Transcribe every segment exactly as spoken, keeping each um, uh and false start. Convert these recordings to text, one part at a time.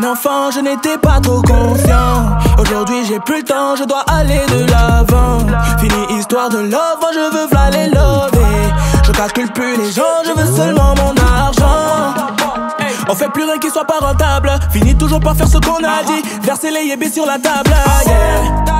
un enfant, je n'étais pas trop confiant. Aujourd'hui j'ai plus le temps, je dois aller de l'avant. Fini histoire de love, moi je veux v'la les lover. Je calcule plus les gens, je veux seulement mon argent. On fait plus rien qui soit pas rentable. Fini toujours par faire ce qu'on a dit. Verser les yebis sur la table, yeah.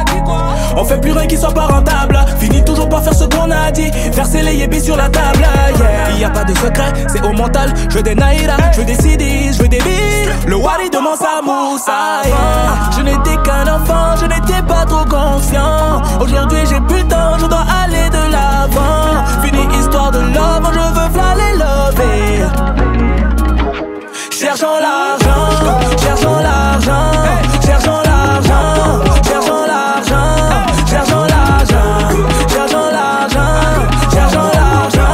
On fait plus rien qui soit pas rentable. Fini toujours par faire ce qu'on a dit. Verser les yebis sur la table, yeah. Il y a pas de secret, c'est au mental. Je veux des naïra, je veux des C D, je veux des billes. Le wari demande sa moussa, yeah. Je n'étais qu'un enfant, je n'étais pas trop confiant. Aujourd'hui j'ai plus le temps, je dois aller de l'avant. Fini histoire de love, je veux v'la les lover. Cherchons l'argent, cherchons l'argent, cherchons l'argent, cherchons l'argent, cherchons l'argent, cherchons l'argent, cherchons l'argent,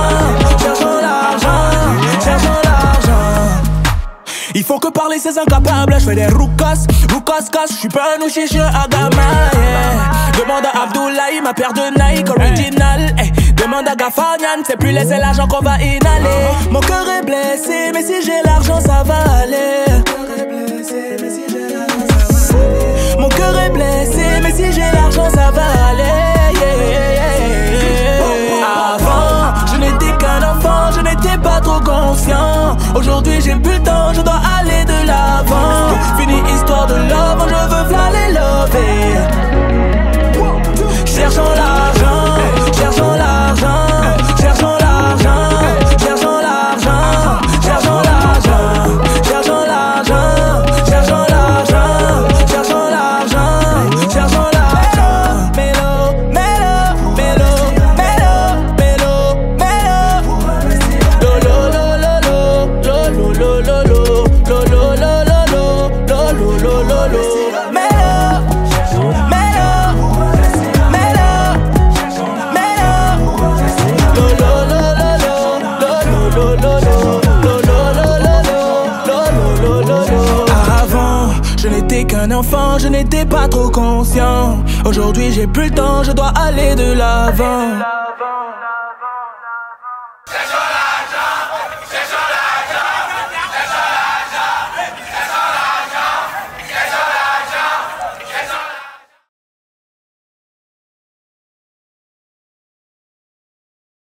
cherchons l'argent, cherchons l'argent. Il faut que parler ces incapables, je fais des roucas, roucas casse, je suis pas un ouchiche AGAMA. Demande à Abdoulahi, ma paire de Nike original. Demande à Gafanian, c'est plus laisser l'argent qu'on va inhaler. Mon cœur est blessé, mais si j'ai l'argent ça va aller. Mon cœur est blessé, mais si j'ai l'argent ça va aller, yeah, yeah, yeah. Avant, je n'étais qu'un enfant, je n'étais pas trop confiant. Aujourd'hui j'ai plus le temps, je dois aller de l'avant. Fini histoire de love, je veux v'la les lover. Cherchons l'argent, cherchons l'argent, cherchons l'argent, cherchons l'argent, cherchons l'argent, cherchons l'argent, cherchons l'argent, cherchons l'argent, cherchons l'argent. Mélo, mélo, mélo, mélo, mélo, mélo. Lo lo lo lo lo, lo lo lo lo, lo lo lo lo, lo lo lo. Je n'étais qu'un enfant, je n'étais pas trop conscient. Aujourd'hui j'ai plus le temps, je dois aller de l'avant.